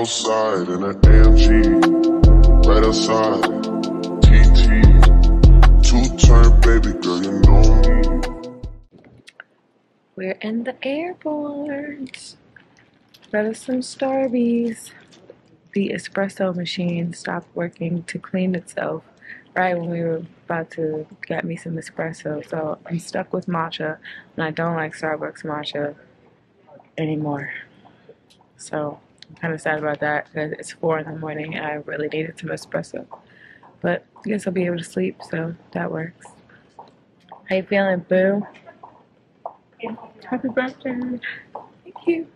outside in an AMG, right outside, TT, two-turn baby girl, you know me. We're in the airport. Got us some Starbies. The espresso machine stopped working to clean itself right when we were about to get me some espresso, so I'm stuck with matcha, and I don't like Starbucks matcha anymore. So I'm kind of sad about that because it's 4 in the morning and I really needed some espresso. But I guess I'll be able to sleep, so that works. How you feeling, boo? Happy birthday. Thank you.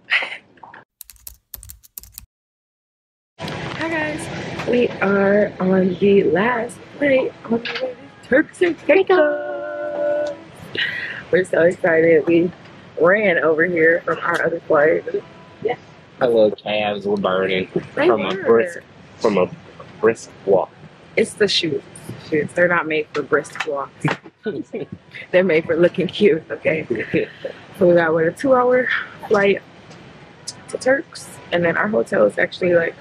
Hi guys, we are on the last night on the Turks and Caicos. We're so excited. We ran over here from our other flight. Yes. Hello, calves were burning from a brisk walk. It's the shoes. They're not made for brisk walks. They're made for looking cute. Okay. So we got what, a 2-hour flight to Turks, and then our hotel is actually like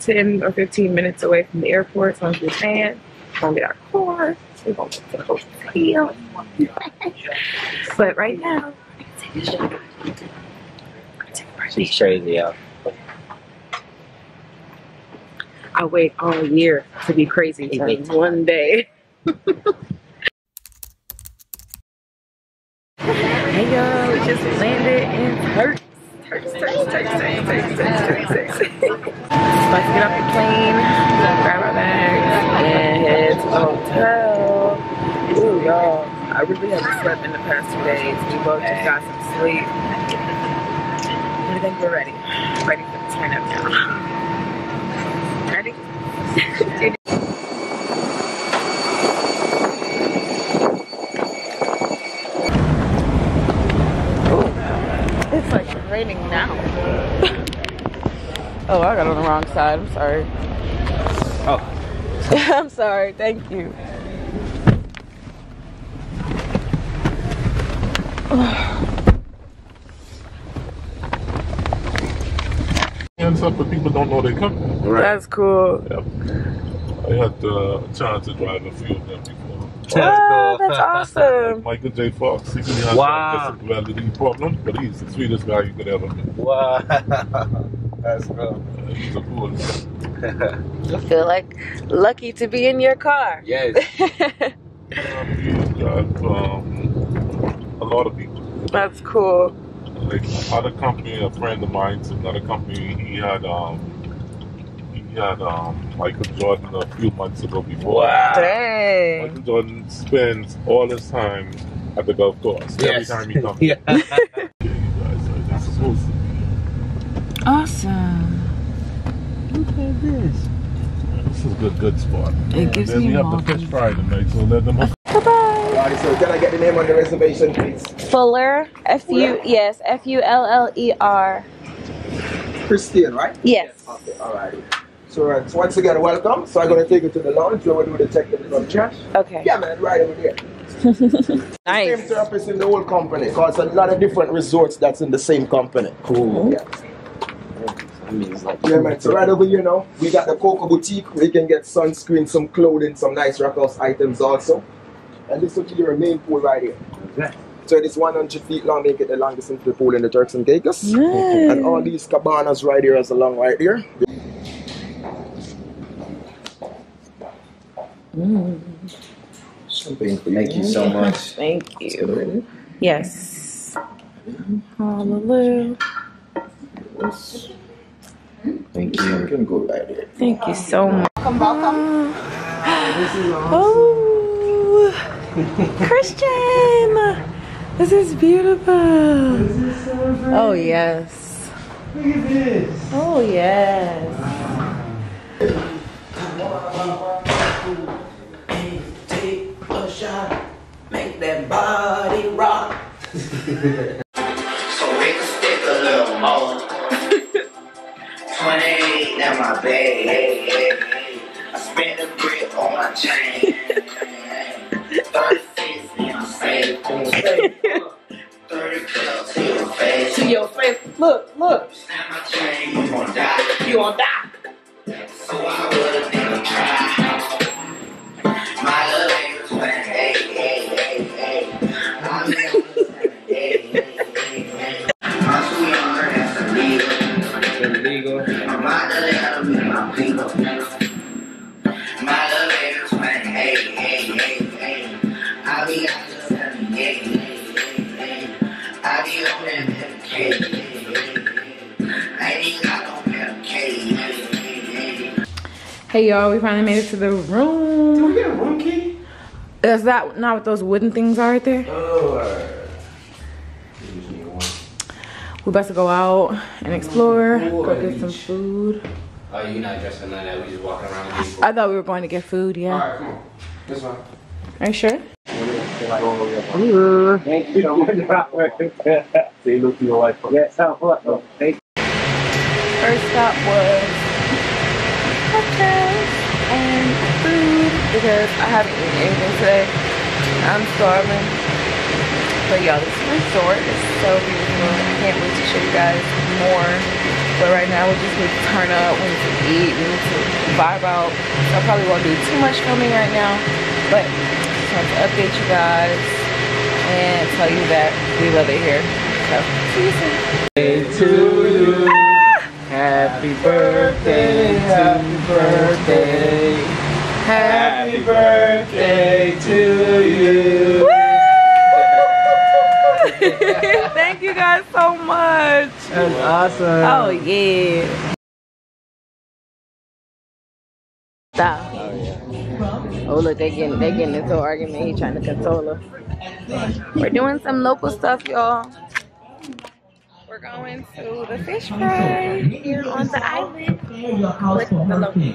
10 or 15 minutes away from the airport. So I'm just saying, we're gonna get our car, we're gonna get to the hotel. But right now, I can take a shot. She's crazy, y'all. I wait all year to be crazy one day. Hey y'all, we just landed in Turks. About to get off the plane, grab our bags, and head to the hotel. Ooh, y'all, I really haven't slept in the past 2 days. We both just got some sleep. I think we're ready. Ready for the turn up now. Ready? Oh, it's like raining now. Oh, I got on the wrong side. I'm sorry. Oh. I'm sorry. Thank you. Up, but people don't know they come. Right. That's cool. Yep. I had the chance to drive a few of them before. Oh, that's awesome. Michael J. Fox. He has a disability problem, but he's the sweetest guy you could ever meet. Wow. That's cool. He's a cool guy. You feel like lucky to be in your car. Yes. He's got a lot of people. That's cool. Like other company, a friend of mine's another company, he had Michael Jordan a few months ago before. Wow. Dang. Michael Jordan spends all his time at the golf course. Yes. Every time he comes. Yeah. Awesome. Look at this. Yeah, this is a good spot. It gives me we have the fish fry tonight, so let them. Alright, so can I get the name on the reservation, please? Fuller, F-U-L-L-E-R. Christine, right? Yes. Okay, alright. So once again, welcome. So I'm going to take you to the lounge. You will do the check-in from cash. Okay. Yeah, man, right over there. Nice. Same therapist in the whole company, because a lot of different resorts that's in the same company. Cool. Yeah. Yeah, man, so right over here now, we got the Coco Boutique. We can get sunscreen, some clothing, some nice Rockhouse items also. And this will be your main pool right here. Okay. So it is 100 feet long, make it the longest into the pool in the Turks and Caicos. Nice. And all these cabanas right here as along right here. Mm. Thank you so much. Thank you. Yes. Hallelujah. Thank you. You can go right here. Thank you so much. Welcome, welcome. This is awesome. Oh. Christian, this is beautiful. This is so great. Oh yes. Look at this. Oh yes. Take a shot, make that body rock. So we can stick a little more. 28 in my bag. I spent a grip on my chain. 36 in my face. 30 to your face. Look, look. You won't die. Hey y'all, we finally made it to the room. Did we get a room key? Is that not what those wooden things are right there? Oh, we just need one. We're about to go out and explore, go get some food. Oh, you're not dressing like that, we just walking around with people. I thought we were going to get food, yeah. Alright, come on. This one. Are you sure? Thank you so much. Say look to your wife. Yes, how much? First stop was cocktails and food because I haven't eaten anything today. I'm starving. But y'all, this resort is so beautiful. I can't wait to show you guys more. But right now we just need to turn up, we need to eat, we need to vibe out. So I probably won't do too much filming right now, but to update you guys and tell you that we love it here. So, see you soon. Happy to you. Happy birthday. Happy birthday. Happy birthday to you. Thank you guys so much. That's awesome. Oh yeah. Stop. Oh look, they getting into an argument. He trying to console her. We're doing some local stuff, y'all. We're going to the fish fry here on the island. Look, the local.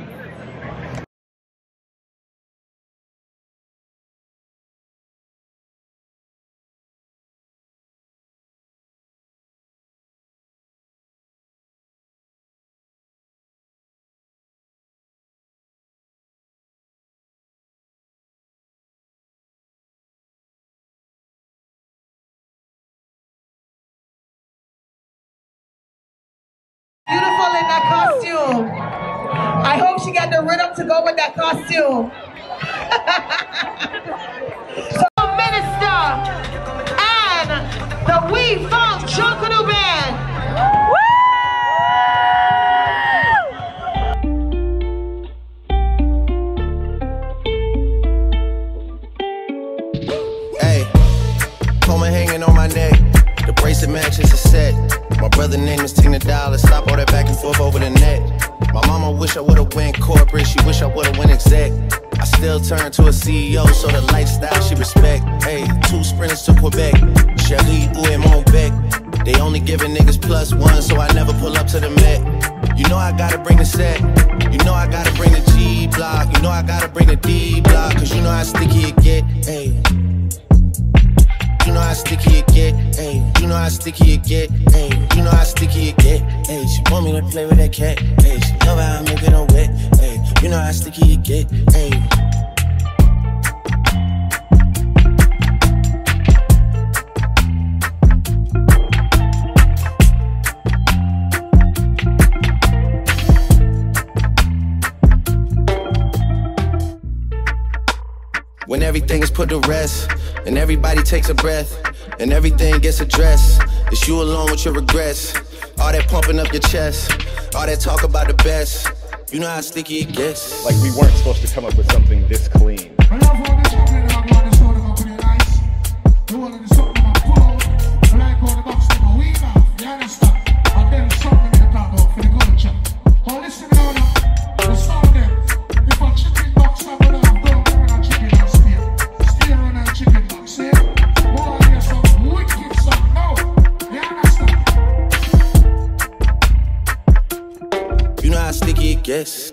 Beautiful in that costume. I hope she got the rhythm to go with that costume. So Minister and the We Funk Chukunu Band. Woo! Hey, comb hanging on my neck. The bracelet matches the set. My brother name is Tina Dollars. Stop all that back and forth over the net. My mama wish I would've went corporate. She wish I would've went exec. I still turn to a CEO, so the lifestyle she respect. Hey, 2 sprinters to Quebec. Shelly, Uwe, Mobeck. They only giving niggas +1, so I never pull up to the Met. You know I gotta bring the set. You know I gotta bring the G block. You know I gotta bring the D block. Cause you know how sticky it get. Hey. You know how sticky it get, ayy. You know how sticky it get, ayy. You know how sticky it get, ayy. She want me to play with that cat, ayy. She love how I make it on wet, ayy. You know how sticky it get, ayy. When everything is put to rest, and everybody takes a breath, and everything gets addressed, it's you alone with your regrets. All that pumping up your chest, all that talk about the best, you know how sticky it gets. Like we weren't supposed to come up with something this clean. Yes.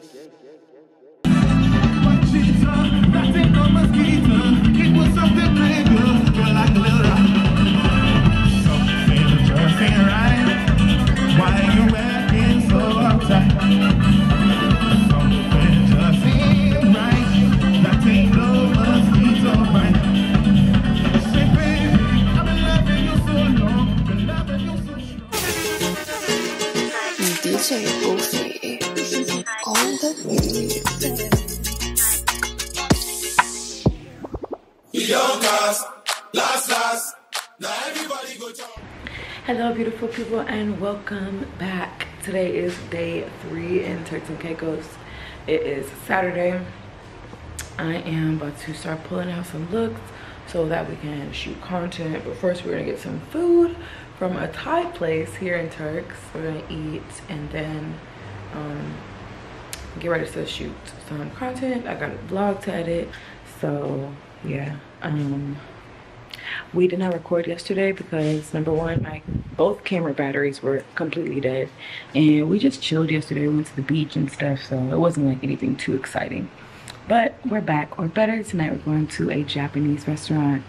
Hello beautiful people and welcome back. Today is day 3 in Turks and Caicos. It is Saturday. I am about to start pulling out some looks so that we can shoot content. But first we're gonna get some food from a Thai place here in Turks. We're gonna eat and then get ready to shoot some content. I got a vlog to edit, so yeah. We did not record yesterday because (1) my both camera batteries were completely dead, and we just chilled yesterday. We went to the beach and stuff, so it wasn't like anything too exciting. But we're back, or better, tonight we're going to a Japanese restaurant,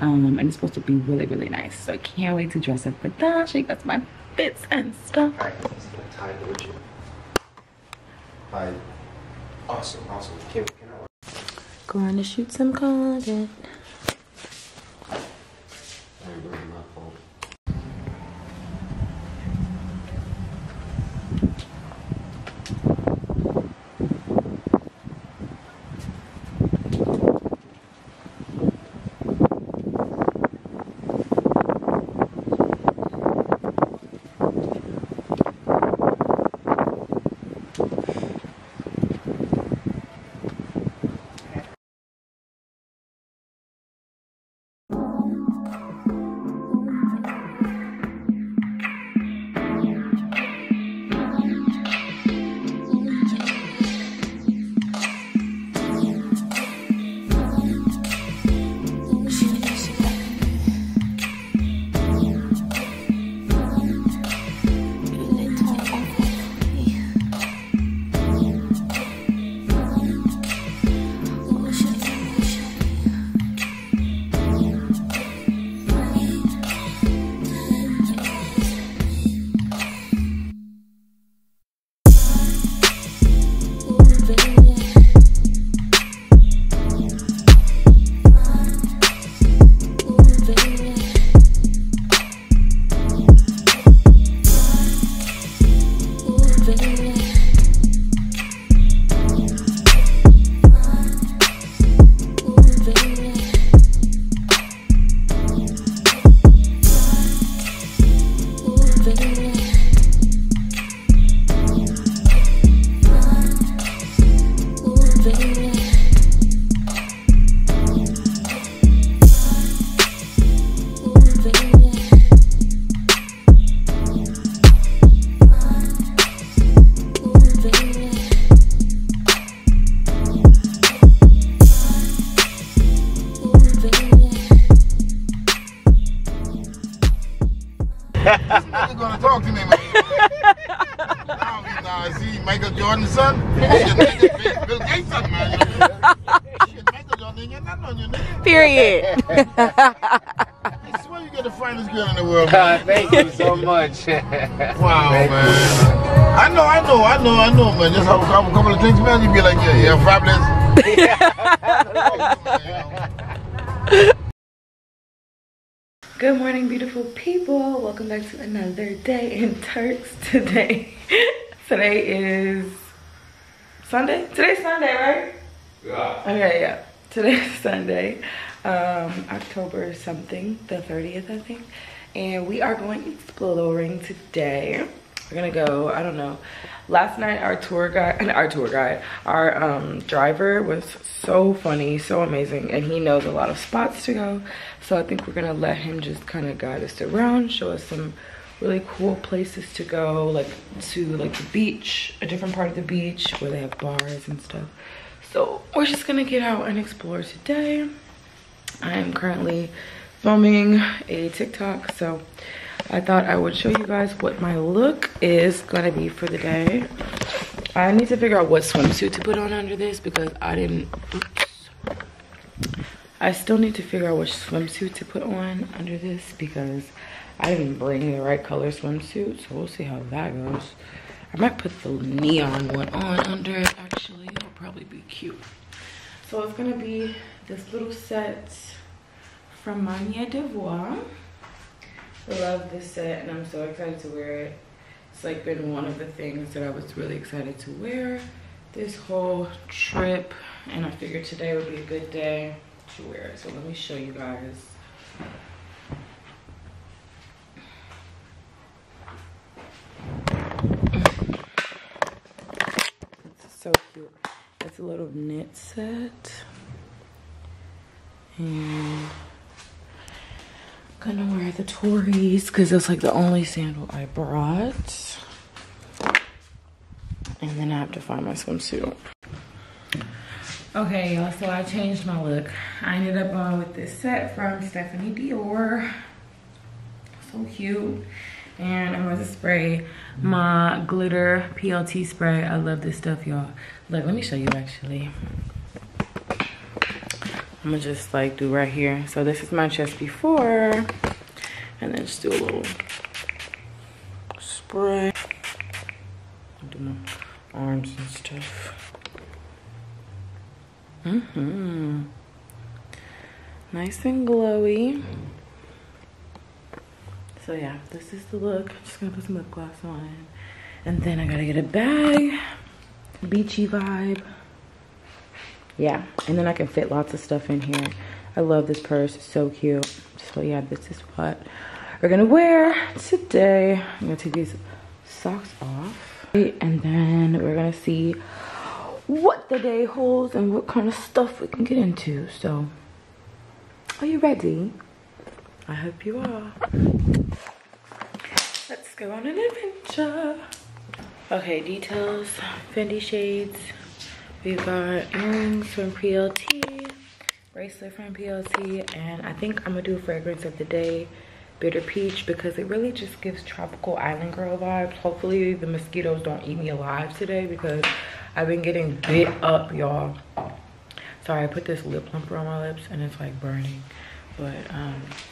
and it's supposed to be really, really nice. So I can't wait to dress up for that. She got my fits and stuff. All right, let's play Thai religion. Hi. Awesome, awesome. Can I... Going to shoot some content. See Michael Jordan's son? Bill Gates' son, man. Michael Jordan ain't nothing on your nigga. Period. I swear you got the finest girl in the world, man. Thank you so much. Wow, thank man. You. I know, man. Just have a couple of things, man. You be like, yeah, fabulous. Yeah. Good morning, beautiful people. Welcome back to another day in Turks today. Today is Sunday? Today's Sunday, right? Yeah. Okay, yeah. Today's Sunday, October something, the 30th, I think. And we are going exploring today. We're gonna go, I don't know. Last night our driver was so funny, so amazing, and he knows a lot of spots to go. So I think we're gonna let him just kind of guide us around, show us some really cool places to go, like to like the beach, a different part of the beach where they have bars and stuff. So we're just gonna get out and explore today. I am currently filming a TikTok, so I thought I would show you guys what my look is gonna be for the day. I need to figure out what swimsuit to put on under this because I didn't, I still need to figure out which swimsuit to put on under this because I didn't bring the right color swimsuit, so we'll see how that goes. I might put the neon one on under it, actually. It'll probably be cute. So it's gonna be this little set from Mania Devoir. I love this set, and I'm so excited to wear it. It's like been one of the things that I was really excited to wear this whole trip, and I figured today would be a good day to wear it. So let me show you guys. So cute. It's a little knit set, and I'm gonna wear the Tories because it's like the only sandal I brought. And then I have to find my swimsuit. Okay, y'all, so I changed my look. I ended up going with this set from Stephanie Dior. So cute. And I'm going to spray my glitter PLT spray. I love this stuff, y'all. Look, let me show you, actually. I'm going to just, like, do right here. So this is my chest before. And then just do a little spray. Do my arms and stuff. Mm-hmm. Nice and glowy. So yeah, this is the look. I'm just gonna put some lip gloss on. And then I gotta get a bag. Beachy vibe. Yeah, and then I can fit lots of stuff in here. I love this purse, it's so cute. So yeah, this is what we're gonna wear today. I'm gonna take these socks off. And then we're gonna see what the day holds and what kind of stuff we can get into. So, are you ready? I hope you are. Let's go on an adventure. Okay, details, Fendi shades. We've got earrings from PLT, bracelet from PLT, and I think I'm gonna do a fragrance of the day, bitter peach, because it really just gives tropical island girl vibes. Hopefully the mosquitoes don't eat me alive today because I've been getting bit up, y'all. Sorry, I put this lip plumper on my lips and it's like burning. But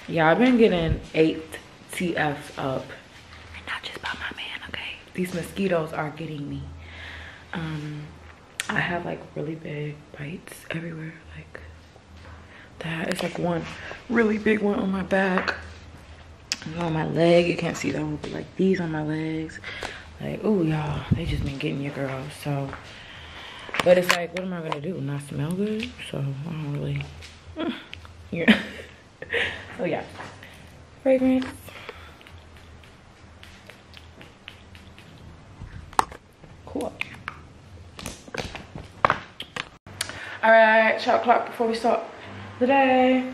yeah, I've been getting 8 TFs up, and not just by my man, okay? These mosquitoes are getting me. I have like really big bites everywhere, like that. It's like one really big one on my back and on my leg. You can't see that one, but like these on my legs. Like, oh y'all, they just been getting your girl. So, but it's like, what am I gonna do? Not smell good? So I don't really, yeah. So yeah, fragrance. Cool. All right, shot clock before we start the day.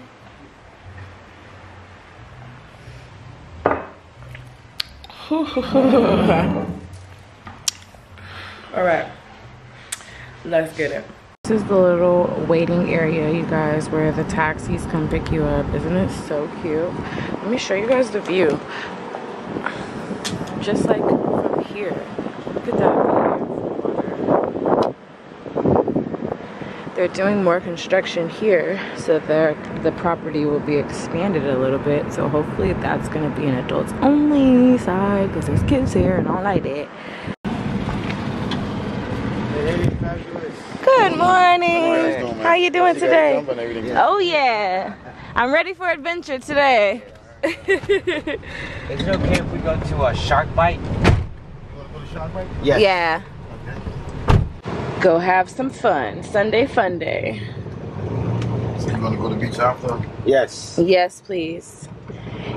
All right, let's get it. This is the little waiting area, you guys, where the taxis come pick you up. Isn't it so cute? Let me show you guys the view. Just like from here. Look at that view. They're doing more construction here, so the property will be expanded a little bit. So hopefully that's going to be an adults only side because there's kids here and all like that. Good morning. How you doing today? Oh yeah, I'm ready for adventure today. Is it okay if we go to a shark bite? You want to go to shark bite? Yes. Yeah. Okay. Go have some fun. Sunday fun day. So you want to go to the beach after? Yes. Yes, please.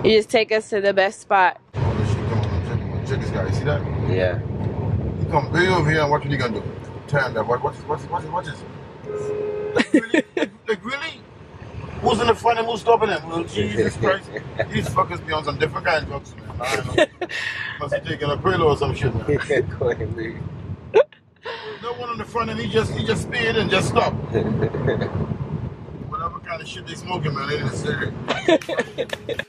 You just take us to the best spot. Oh, she coming. Check this guy. You see that? Yeah. You come way over here and watch what you gonna do. Turn that. What is it? Like, really? Who's in the front and who's stopping him? Well, Jesus Christ. These fuckers be on some different kind of drugs, man. I don't know. Must be taking a pill or some shit, man. No one in the front and he just speed and just stopped. Whatever kind of shit they smoking, man, they didn't say.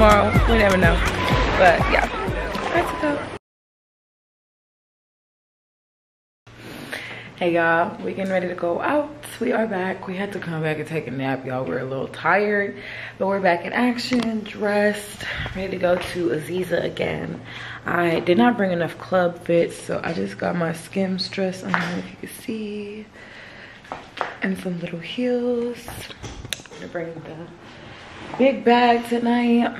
tomorrow. We never know. But yeah. Hey y'all, we getting ready to go out. We are back. We had to come back and take a nap, y'all. We're a little tired, but we're back in action, dressed, ready to go to Aziza again. I did not bring enough club fits, so I just got my Skims dress on, if you can see, and some little heels. I'm gonna bring the big bag tonight.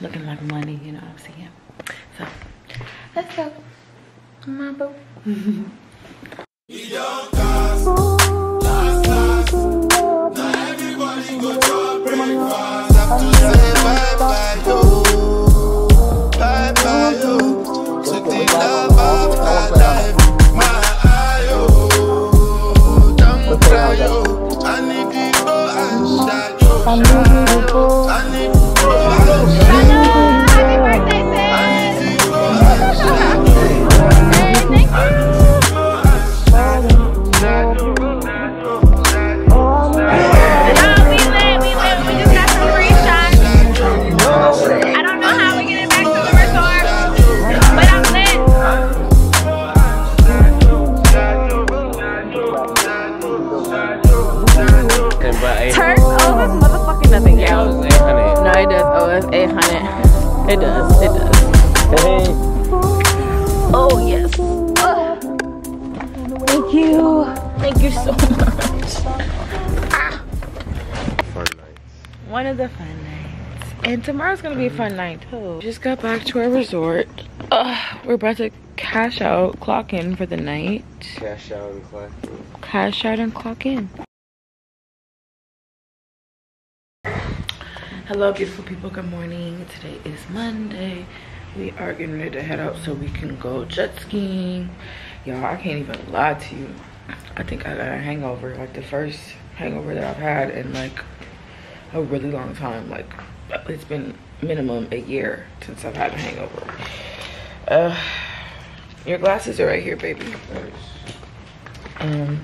Looking like money, you know what I'm saying? So, let's go, my boo. And tomorrow's gonna be a fun night too. Just got back to our resort. We're about to cash out, clock in for the night. Cash out and clock in. Cash out and clock in. Hello, beautiful people. Good morning. Today is Monday. We are getting ready to head out so we can go jet skiing. Y'all, I can't even lie to you. I think I got a hangover, like the first hangover that I've had in like a really long time. Like, it's been minimum a year since I've had a hangover. Your glasses are right here, baby. But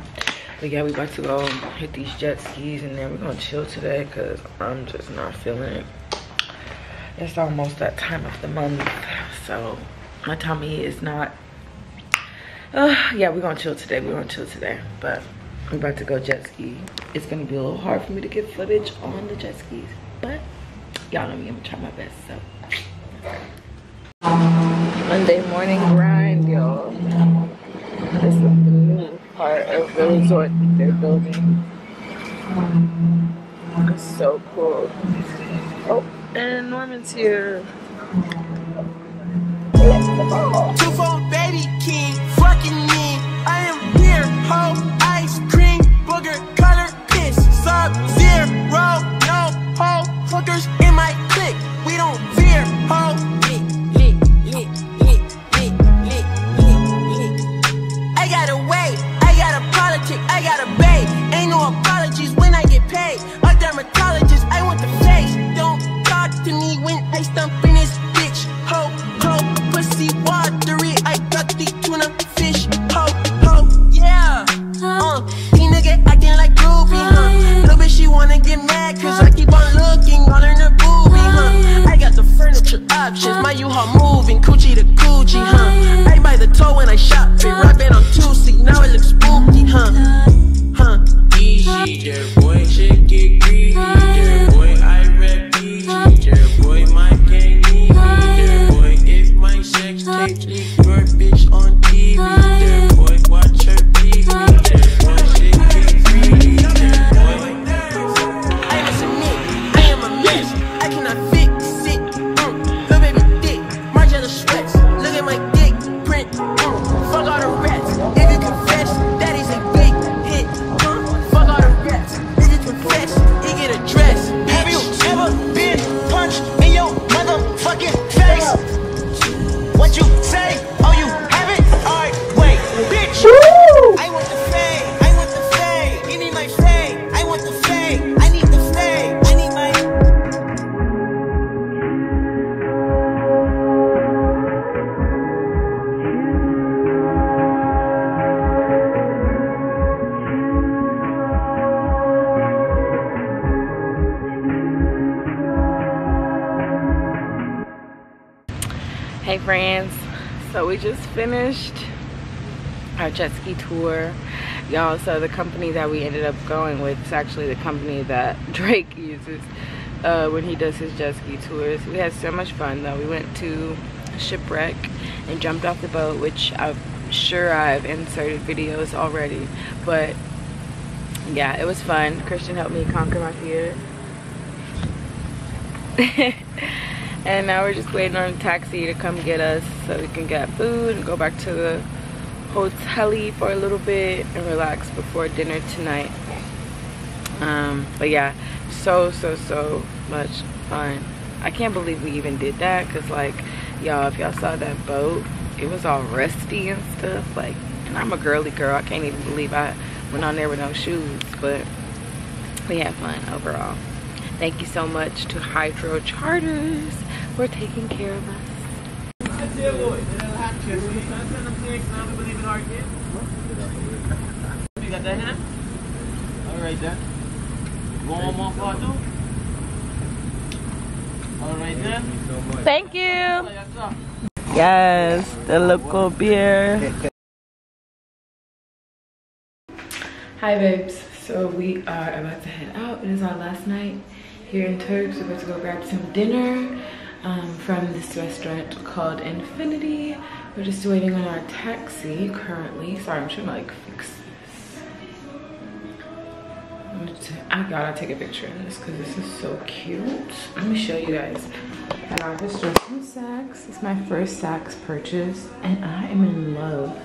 yeah, we about to go hit these jet skis and then we're gonna chill today because I'm just not feeling it. It's almost that time of the month, so my tummy is not. Yeah, we're gonna chill today. We're gonna chill today, but I'm about to go jet ski. It's gonna be a little hard for me to get footage on the jet skis, but y'all know me, I'm gonna try my best, so. Monday morning grind, y'all. This is the new part of the resort that they're building. It's so cool. Oh, and Norman's here. Two-phone baby king, fucking me. I am beer, ho, ice cream, booger, color, piss, sub-zero, no, ho, hookers. My click, we don't fear ho. I got a way, I got a politic, I got a bay. Ain't no apologies when I get paid. A dermatologist, I want the face. Don't talk to me when I stump in this bitch. Ho, ho, pussy watery. Hey friends, so we just finished our jet ski tour, y'all. So the company that we ended up going with is actually the company that Drake uses when he does his jet ski tours. We had so much fun though. We went to Shipwreck and jumped off the boat, which I'm sure I've inserted videos already, but yeah, it was fun. Christian helped me conquer my fear. And now we're just waiting on a taxi to come get us so we can get food and go back to the hotel for a little bit and relax before dinner tonight. But yeah, so much fun. I can't believe we even did that, because like, y'all, if y'all saw that boat, it was all rusty and stuff, like, and I'm a girly girl. I can't even believe I went on there with no shoes, but we had fun overall. Thank you so much to Hydro Charters for taking care of us. You got that hand? Alright then. One more photo. Alright then. Thank you. Yes, the local beer. Hi babes. So we are about to head out. It is our last night here in Turks. We're about to go grab some dinner from this restaurant called Infinity. We're just waiting on our taxi currently. Sorry, I'm trying to like fix this. I gotta take a picture of this because this is so cute. Let me show you guys. I got this dress from Saks. It's my first Saks purchase and I am in love.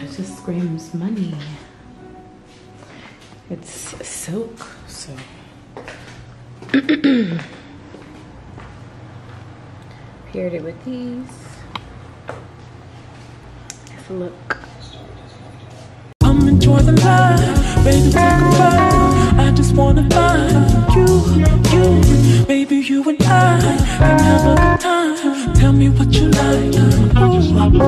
It just screams money. It's silk, so paired it with these. Let's look. I'm enjoying the life, baby. Take a ride. I just wanna find you, baby. You and I can have a good time. Tell me what you like. Ooh.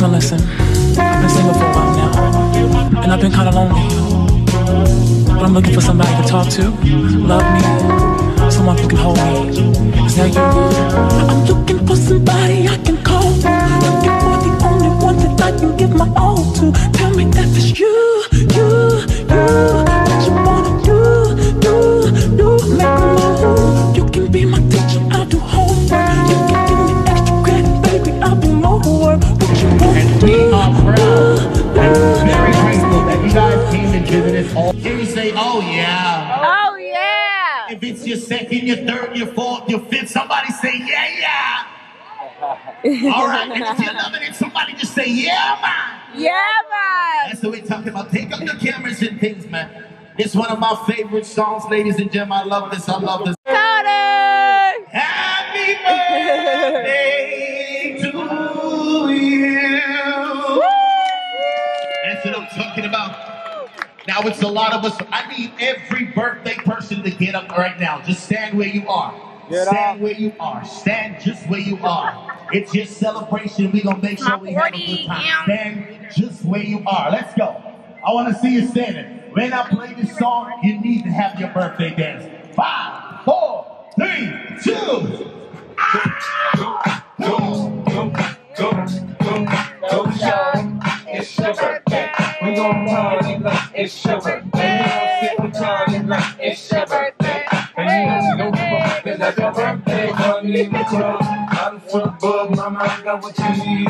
Now listen, I've been single for a while now, and I've been kinda lonely, but I'm looking for somebody to talk to, love me, someone who can hold me. Is that you? I'm looking for somebody I can call, looking for the only one that I can give my all to. Tell me that it's you, what you wanna do, make my move. You can be my teacher, I'll do homework. You can give me extra credit, baby, I'll do more work. And we are proud and very grateful that you guys came and visit us all. Can you say, oh yeah? Oh yeah! If it's your second, your third, your fourth, your fifth, somebody say, yeah! Alright, and if you're loving it, somebody just say, yeah, man! Yeah, man! That's what we're talking about. Take up the cameras and things, man. It's one of my favorite songs, ladies and gentlemen. I love this, I love this. Tories! Happy birthday to you. That's what I'm talking about. Now it's a lot of us. I need every birthday person to get up right now. Just stand where you are. Stand where you are. Stand just where you are. It's your celebration. We're going to make sure we have a good time. Stand just where you are. Let's go. I want to see you standing. When I play this song, you need to have your birthday dance. 5, 4, 3, 2. Go shine, it's your birthday. We gon' party like it's your birthday. We gon' sip and party like it's your birthday. And you know it's like your birthday. Come in the club, I'm full of bug. Mama, I got what you need. You need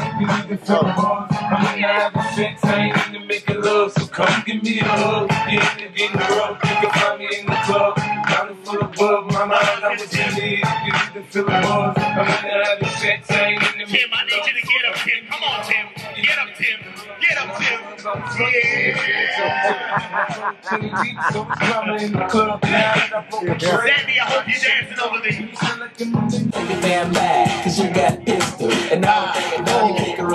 to fill the bar. I'm not having sex, I ain't into making love. So come give me a hug. Get in the rough, you can find me in the club. I'm full of bug. Mama, I got what you need. You need to fill the bar. I'm not having sex, I ain't into making love. Tim, I need you to get up, Tim. Come on, Tim. Get up, Tim. Get up, Tim. Sandy, I hope you're dancing over me. Take your damn bag, cause you got pistol. And now I'm thinking, no,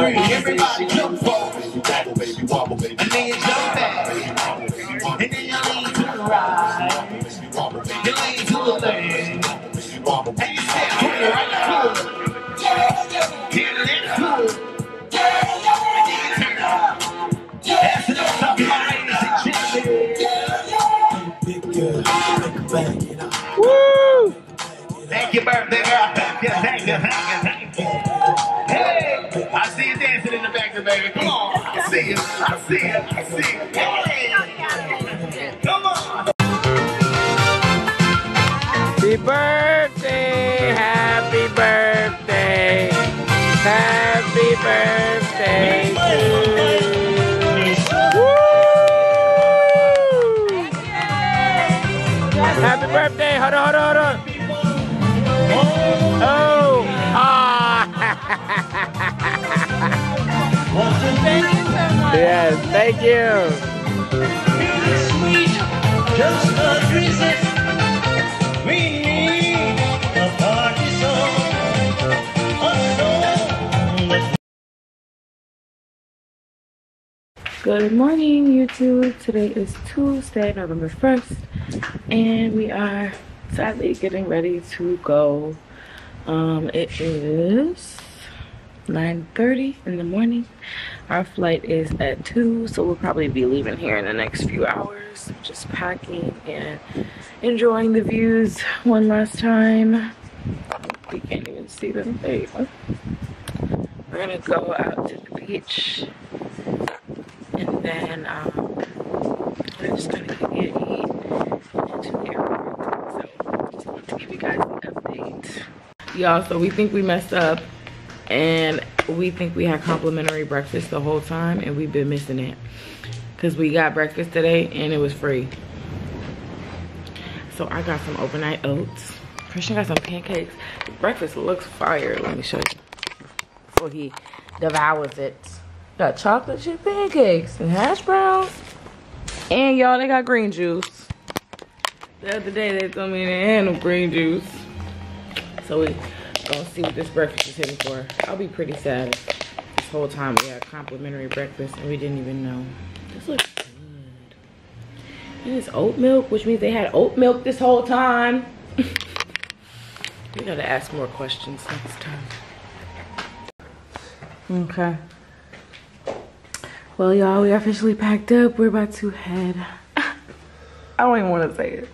you can't everybody jump forward. You wobble, baby, wobble, baby. And then you jump back. And then you lean to the right. You lean to the left. And you step right to the right. That's enough talking about it. Big girl, Woo! Thank you, birthday girl. Thank you, thank you, thank you, thank you. Hey! I see you dancing in the back of the baby. Come on. I see you. I see you. I see you. Hey! Come on. Happy birthday. Happy birthday. Happy birthday to you. Happy birthday! Hold on, hold on, hold on! Oh! Ah! Thank you so much. Yes, thank you. Sweet, just a recess. We need a party song. Good morning, YouTube. Today is Tuesday, November 1st, and we are sadly getting ready to go. It is 9:30 in the morning. Our flight is at 2, so we'll probably be leaving here in the next few hours. Just packing and enjoying the views one last time. We can't even see them. There you go. We're gonna go out to the beach. And then I'm just gonna get eat into the airport. So just want to give you guys an update. Y'all, so we think we messed up and we think we had complimentary breakfast the whole time and we've been missing it. Cause we got breakfast today and it was free. So I got some overnight oats. Christian got some pancakes. Breakfast looks fire. Let me show you before he devours it. Got chocolate chip pancakes and hash browns. And y'all, they got green juice. The other day they told me they had no green juice. So we gonna see what this breakfast is hitting for. I'll be pretty sad if this whole time we had complimentary breakfast and we didn't even know. This looks good. And it's oat milk, which means they had oat milk this whole time. We gotta ask more questions next time. Okay. Well, y'all, we officially packed up. We're about to head. I don't even want to say it.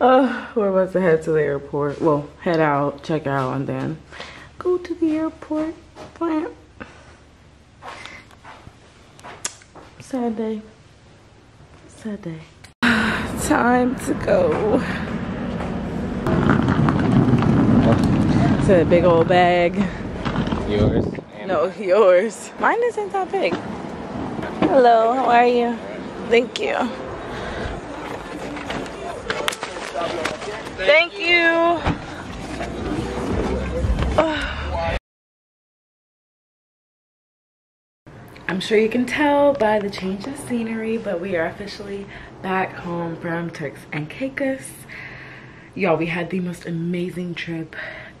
We're about to head to the airport. Well, head out, check out, and then go to the airport. Sad day. Sad day. Time to go. To the big old bag. Yours? No, yours. Mine isn't that big. Hello, how are you? Thank you. Thank you. I'm sure you can tell by the change of scenery, but we are officially back home from Turks and Caicos. Y'all, we had the most amazing trip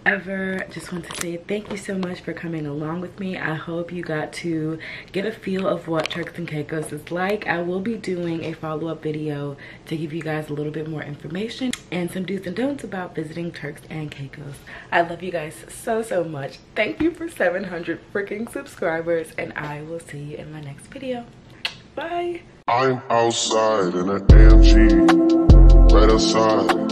ever. Just want to say thank you so much for coming along with me. I hope you got to get a feel of what Turks and Caicos is like. I will be doing a follow-up video to give you guys a little bit more information and some do's and don'ts about visiting Turks and Caicos. I love you guys so, so much. Thank you for 700 freaking subscribers, and I will see you in my next video. Bye. I'm outside in an AMG right outside.